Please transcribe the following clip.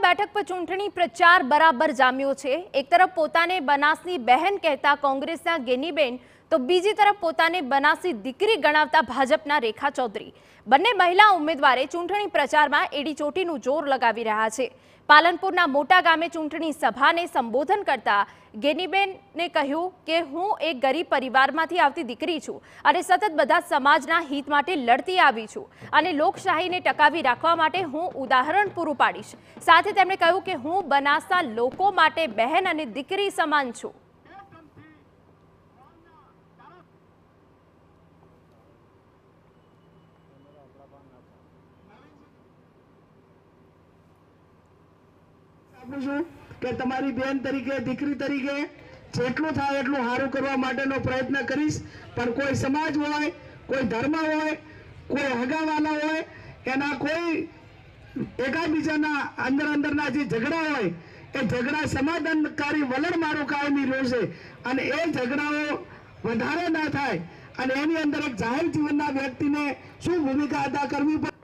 બનાસના બેઠક પર ચૂંટણી પ્રચાર બરાબર જામ્યો છે। એક તરફ પોતાને બનાસની બહેન કહેતા કોંગ્રેસના ગેનીબેન તો બીજી તરફ પોતાને બનાસની દીકરી ગણાવતા ભાજપના રેખા ચૌધરી બંને મહિલા ઉમેદવારે ચૂંટણી પ્રચારમાં એડીચોટીનું જોર લગાવી રહ્યા છે। પાલનપુરના મોટા ગામે ચૂંટણી સભાને સંબોધન કરતા ગેનીબેને કહ્યું કે હું એક ગરીબ પરિવારમાંથી આવતી દીકરી છું અને સતત બધા સમાજના હિત માટે લડતી આવી છું અને લોકશાહીને ટકાવી રાખવા માટે હું ઉદાહરણ પૂરું પાડીશ। સાથે તેમણે કહ્યું કે હું બનાસના લોકો માટે બહેન અને દીકરી સમાન છું। કે તમારી બેન તરીકે દીકરી તરીકે જેટલું થાય એટલું સારું કરવા માટેનો પ્રયત્ન કરીશ। પણ કોઈ સમાજ હોય, કોઈ ધર્મ હોય, કોઈ હગાવાલા હોય, એના કોઈ એકાબીજાના અંદર જે ઝઘડા હોય એ ઝઘડા સમાધાનકારી વલણ મારું કાયમી રહેશે અને એ ઝઘડાઓ વધારે ના થાય અને એની અંદર એક જાહેર જીવનના વ્યક્તિને શું ભૂમિકા અદા કરવી પડે।